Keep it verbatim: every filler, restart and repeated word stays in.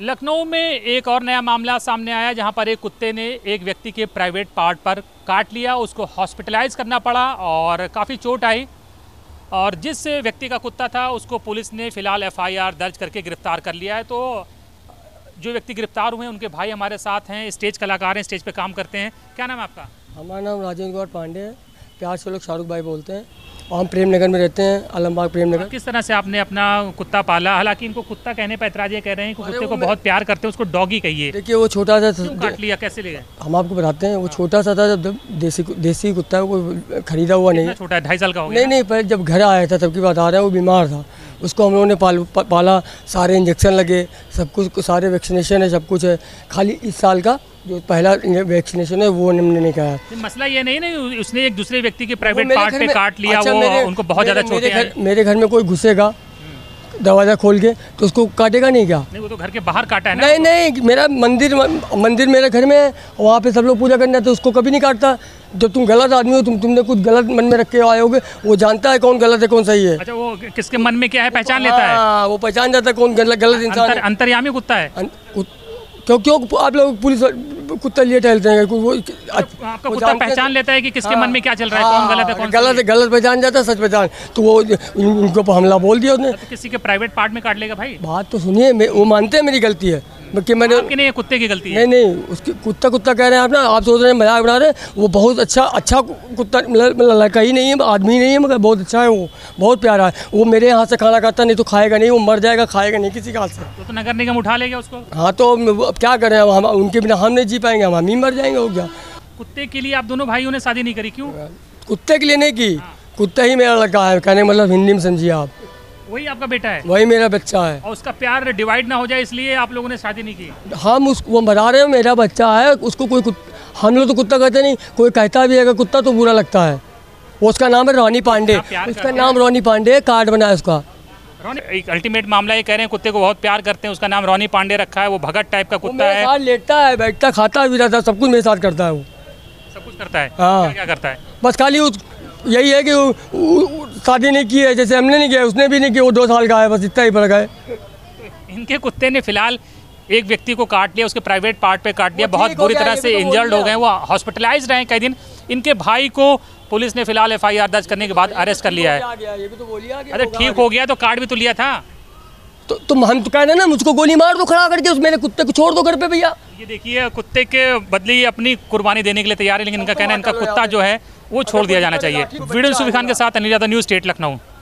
लखनऊ में एक और नया मामला सामने आया, जहां पर एक कुत्ते ने एक व्यक्ति के प्राइवेट पार्ट पर काट लिया। उसको हॉस्पिटलाइज करना पड़ा और काफ़ी चोट आई, और जिस व्यक्ति का कुत्ता था उसको पुलिस ने फिलहाल एफ आई आर दर्ज करके गिरफ्तार कर लिया है। तो जो व्यक्ति गिरफ्तार हुए उनके भाई हमारे साथ हैं, स्टेज कलाकार हैं, स्टेज पर काम करते हैं। क्या नाम है आपका? हमारा नाम राजेश कुमार पांडे है, प्यार से लोग शाहरुख भाई बोलते हैं, और हम प्रेम नगर में रहते हैं, आलमबाग प्रेम नगर। किस तरह से आपने अपना कुत्ता पाला? हालांकि इनको कुत्ता कहने पर ऐतराज कह रहे हैं कि कुत्ते को बहुत प्यार करते हैं, उसको डॉगी कहिए। देखिए वो छोटा सा क्यों काट लिया, कैसे ले गए? हम आपको बताते हैं। वो छोटा सा था, जब देसी देसी कुत्ता कोई खरीदा हुआ नहीं, छोटा ढाई साल का हो गया। नहीं नहीं, पर जब घर आया था सबकी बात आ रहा है, वो बीमार था, उसको हम लोगों ने पाल पाला, सारे इंजेक्शन लगे, सब कुछ, सारे वैक्सीनेशन है, सब कुछ है। खाली इस साल का जो पहला वैक्सीनेशन है वो हमने नहीं कराया। मसला ये नहीं नहीं उसने एक दूसरे व्यक्ति के प्राइवेट पार्ट पे काट लिया। अच्छा, वो मेरे, उनको बहुत ज़्यादा चोटें आई। मेरे घर में कोई घुसेगा दरवाज़ा खोल के तो उसको काटेगा नहीं क्या? नहीं, वो तो घर के बाहर काटा है ना। नहीं नहीं, मेरा मंदिर मंदिर मेरे घर में है, वहाँ पे सब लोग पूजा करना है, तो उसको कभी नहीं काटता। जब तुम गलत आदमी हो, तुम तुमने कुछ गलत मन में रख के आए होगे, वो जानता है कौन गलत है कौन सही है। अच्छा, वो किसके मन में क्या है पहचान लेता है, वो पहचान जाता है कौन गलत गलत इंसान। अंतर्यामी कुत्ता है। क्यों क्यों आप लोग पुलिस कुत्ता लिए टहलते हैं? वो आपका कुत्ता पहचान लेता है कि किसके आ, मन में क्या चल रहा है, कौन गलत है कौन गलत है। गलत पहचान जाता है, सच पहचान। तो वो उनके ऊपर हमला बोल दिया उसने। तो किसी के प्राइवेट पार्ट में काट लेगा भाई। बात तो सुनिए, वो मानते हैं मेरी गलती है कि मैंने नहीं, कुत्ते की गलती है। नहीं नहीं, उसकी कुत्ता कुत्ता कह रहे हैं आप ना, आप सोच रहे हैं मजाक बना रहे हैं। वो बहुत अच्छा अच्छा कुत्ता, मतलब लड़का ही नहीं है, आदमी नहीं है, मगर बहुत अच्छा है, वो बहुत प्यारा है। वो मेरे हाथ से खाना खाता, नहीं तो खाएगा नहीं, वो मर जाएगा, खाएगा नहीं किसी का हाथ से। तो नगर निगम उठा लेगा उसको। हाँ तो अब क्या करें, हम उनके बिना हम नहीं जी पाएंगे, हम हम ही मर जाएंगे। हो गया। कुत्ते के लिए आप दोनों भाइयों ने शादी नहीं करी? क्यों? कुत्ते के लिए नहीं की, कुत्ता ही मेरा लड़का है, कहने मतलब हिंदी में समझिए आप। वही आपका बेटा है? वही मेरा बच्चा है, और उसका प्यार डिवाइड ना हो जाए इसलिए आप लोगों ने शादी नहीं की। हम उस वो बता रहे हैं मेरा बच्चा है, उसको कोई हम लोग तो कुत्ता कहते नहीं, कोई कहता भी है अगर कुत्ता तो बुरा लगता है। वो उसका नाम है रोनी पांडे, उसका नाम रोनी पांडे, कार्ड बना है उसका। एक अल्टीमेट मामला ये कह रहे हैं कुत्ते को बहुत प्यार करते हैं, उसका नाम रोनी पांडे रखा है। वो भगत टाइप का कुत्ता है, लेटता है, बैठता, खाता भी रहता, सब कुछ मेरे साथ करता है, वो सब कुछ करता है। हाँ, क्या करता है? बस खाली यही है कि शादी नहीं की है, जैसे हमने नहीं किया उसने भी नहीं किया। वो दो साल का है, बस इतना ही फर्क है। इनके कुत्ते ने फिलहाल एक व्यक्ति को काट लिया, उसके प्राइवेट पार्ट पे काट लिया, बहुत बुरी तरह से इंजर्ड हो गए, वो हॉस्पिटलाइज्ड रहे कई दिन। इनके भाई को पुलिस ने फिलहाल एफ आई आर दर्ज करने के बाद अरेस्ट कर लिया है। अरे ठीक हो गया, तो कार्ड भी तो लिया था। तो तुम हम तो कह रहे ना, मुझको गोली मार दो खड़ा करके, उस मेरे कुत्ते को छोड़ दो घर पे भैया। ये देखिए, कुत्ते के बदले अपनी कुर्बानी देने के लिए तैयार है, लेकिन इनका कहना है इनका कुत्ता जो है वो छोड़ दिया जाना चाहिए। वीडियो सुवि खान के साथ, अनिरुद्ध न्यूज, स्टेट लखनऊ।